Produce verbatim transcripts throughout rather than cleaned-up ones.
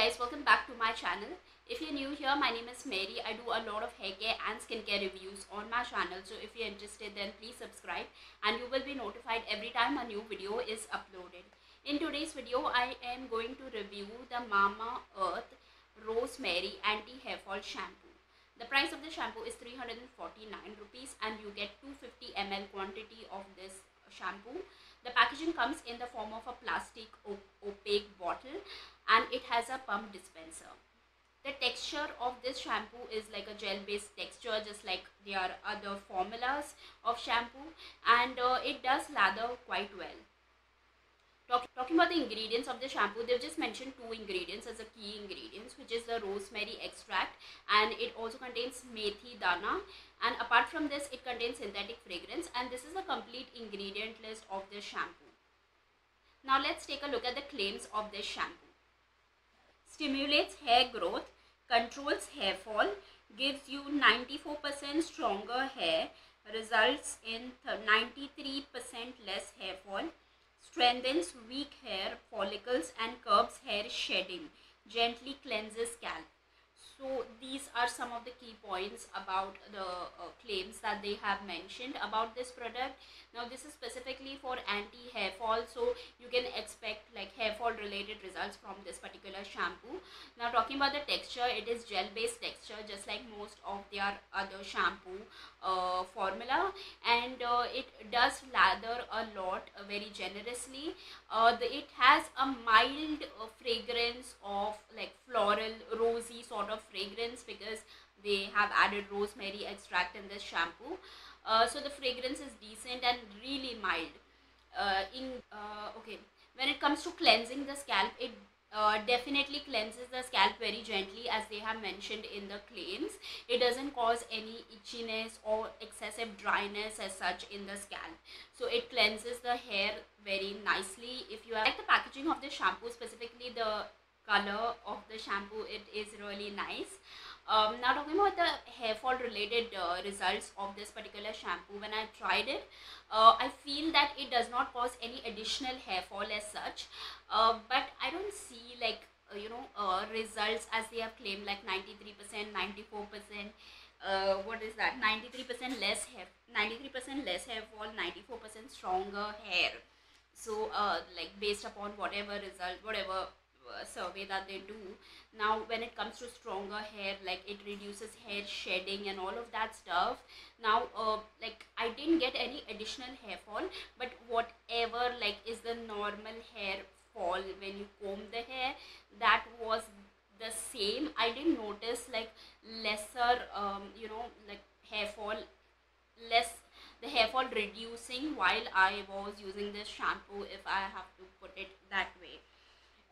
guys, welcome back to my channel. If you're new here, my name is Mary. I do a lot of hair care and skincare reviews on my channel, so if you're interested then please subscribe and you will be notified every time a new video is uploaded. In today's video, I am going to review the Mamaearth Rosemary Anti-Hair Fall Shampoo. The price of the shampoo is three hundred forty-nine rupees and you get two hundred fifty milliliters quantity of this shampoo. The packaging comes in the form of a plastic op opaque bottle and it has a pump dispenser. The texture of this shampoo is like a gel-based texture, just like there are other formulas of shampoo, and uh, it does lather quite well. Talk talking about the ingredients of the shampoo, they've just mentioned two ingredients as a key ingredients, which is the rosemary extract, and it also contains methi dana. And apart from this, it contains synthetic fragrance, and this is a complete ingredient list of this shampoo. Now let's take a look at the claims of this shampoo. Stimulates hair growth, controls hair fall, gives you ninety-four percent stronger hair, results in ninety-three percent less hair fall, strengthens weak hair follicles and curbs hair shedding, gently cleanses scalp. So these are some of the key points about the uh, claims that they have mentioned about this product. Now this is specifically for anti-hair fall, so you can expect like hair fall related results from this particular shampoo. Now talking about the texture, it is gel based texture, just like most of their other shampoo uh, formula, and uh, it does lather a lot uh, very generously. Uh, the, it has a mild uh, fragrance of like floral, rosy sort of fragrance because they have added rosemary extract in this shampoo. Uh, so the fragrance is decent and really mild. Uh, in uh, okay, when it comes to cleansing the scalp, it uh, definitely cleanses the scalp very gently, as they have mentioned in the claims. It doesn't cause any itchiness or excessive dryness as such in the scalp. So it cleanses the hair very nicely. If you like the packaging of the shampoo, specifically the color of the shampoo, it is really nice. Um, now talking about the hair fall related uh, results of this particular shampoo, when I tried it, uh, I feel that it does not cause any additional hair fall as such, uh, but I don't see like uh, you know uh, results as they have claimed, like ninety-three percent, ninety-four percent, uh, what is that, ninety-three percent less hair, ninety-three percent less hair fall, ninety-four percent stronger hair. So uh, like based upon whatever result, whatever survey that they do. Now when it comes to stronger hair, like it reduces hair shedding and all of that stuff. Now uh, like I didn't get any additional hair fall, but whatever like is the normal hair fall when you comb the hair, that was the same. I didn't notice like lesser um, you know like hair fall, less the hair fall reducing while I was using this shampoo, if I have to put it that way.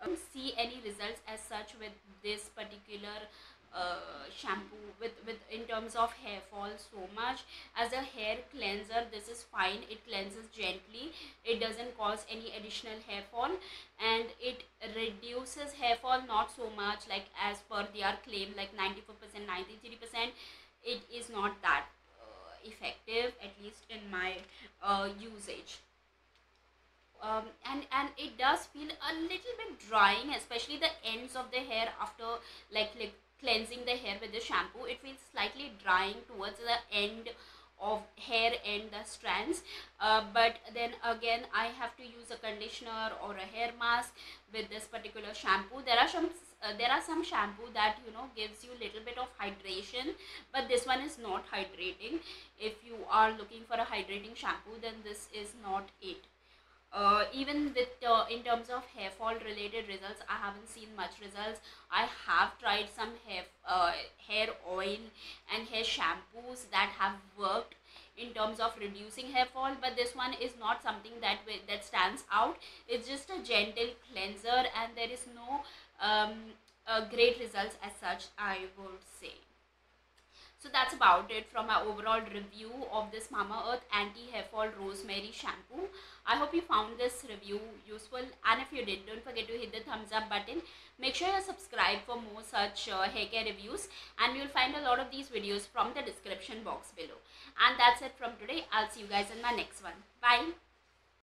I don't see any results as such with this particular uh, shampoo with, with in terms of hair fall so much. As a hair cleanser, this is fine. It cleanses gently, it doesn't cause any additional hair fall, and it reduces hair fall not so much like as per their claim, like ninety-four percent, ninety-three percent. It is not that uh, effective, at least in my uh, usage. Um, and and it does feel a little bit drying, especially the ends of the hair after like, like cleansing the hair with the shampoo. It feels slightly drying towards the end of hair and the strands, uh, but then again I have to use a conditioner or a hair mask with this particular shampoo. There are some uh, there are some shampoo that you know gives you a little bit of hydration, but this one is not hydrating. If you are looking for a hydrating shampoo, then this is not it. Uh, even with uh, in terms of hair fall related results, I haven't seen much results. I have tried some hair uh, hair oil and hair shampoos that have worked in terms of reducing hair fall, but this one is not something that that stands out. It's just a gentle cleanser and there is no um, uh, great results as such, I would say. So that's about it from my overall review of this Mamaearth Anti-Hair Fall Rosemary Shampoo. I hope you found this review useful, and if you did, don't forget to hit the thumbs up button. Make sure you subscribe for more such uh, hair care reviews, and you'll find a lot of these videos from the description box below. And that's it from today. I'll see you guys in my next one. Bye.